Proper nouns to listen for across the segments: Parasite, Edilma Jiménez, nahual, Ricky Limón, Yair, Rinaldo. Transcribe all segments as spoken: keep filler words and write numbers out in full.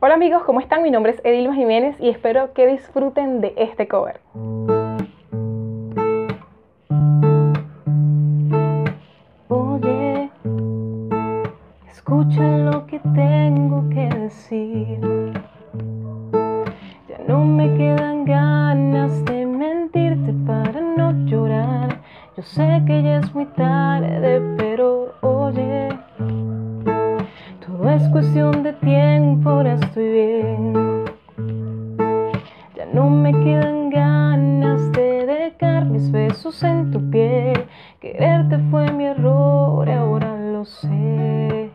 Hola amigos, ¿cómo están? Mi nombre es Edilma Jiménez y espero que disfruten de este cover. Oye, escucha lo que tengo que decir. Ya no me quedan ganas de mentirte para no llorar. Yo sé que ya es muy tarde, pero oye, todo es cuestión de tiempo, ahora estoy bien. Ya no me quedan ganas de dejar mis besos en tu piel. Quererte fue mi error, ahora lo sé.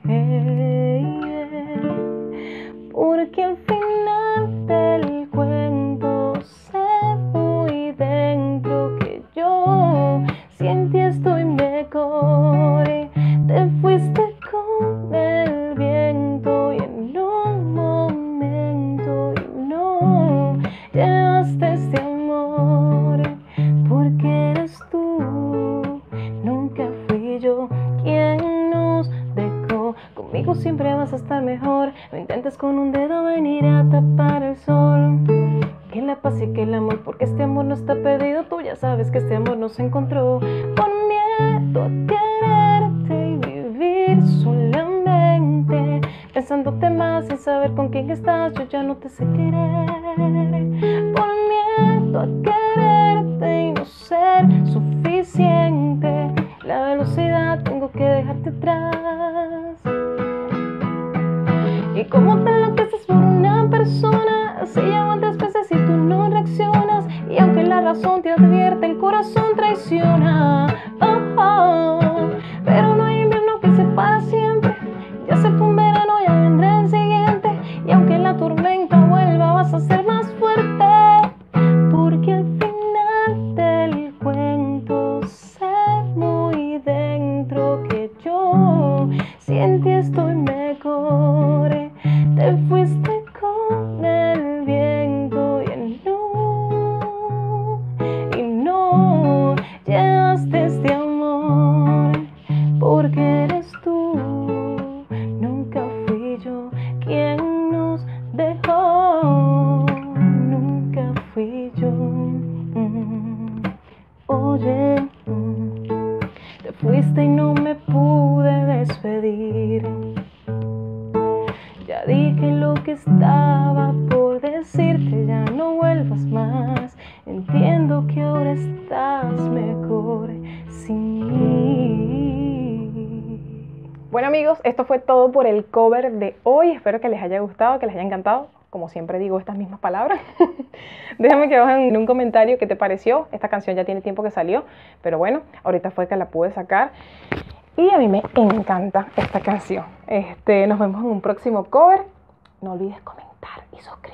Porque al final del cuento sé muy dentro que yo sin ti estoy mejor. Te fuiste con él. Este amor, porque eres tú, nunca fui yo quien nos dejó. Conmigo siempre vas a estar mejor. No intentes con un dedo venir a tapar el sol. Que la paz y que el amor, porque este amor no está perdido. Tú ya sabes que este amor nos encontró. Con miedo a quererte y vivir solamente pensándote más sin saber con quién estás. Yo ya no te sé querer. Por a quererte y no ser suficiente, la velocidad tengo que dejarte atrás. Y como te enloqueces por una persona, se llaman tres veces y tú no reaccionas. Y aunque la razón te advierte, el corazón traiciona. Oh, oh. Pero no hay invierno que se para siempre. Ya se fue un verano, ya vendrá el siguiente. Y aunque la tormenta vuelva, vas a ser más fuerte. Porque al final del cuento sé muy dentro que yo sin ti estoy mejor. Te fuiste con el viento y no, y no llevaste este amor. Porque eres tú, nunca fui yo quien nos dejó. Nunca fui yo. Oye, te fuiste y no me pude despedir. Ya dije lo que estaba por decirte, ya no vuelvas más. Entiendo que ahora estás mejor sin mí. Bueno amigos, esto fue todo por el cover de hoy. Espero que les haya gustado, que les haya encantado. Como siempre digo estas mismas palabras. Déjame que bajen en un comentario qué te pareció. Esta canción ya tiene tiempo que salió, pero bueno, ahorita fue que la pude sacar. Y a mí me encanta esta canción. Este, nos vemos en un próximo cover. No olvides comentar y suscribirte.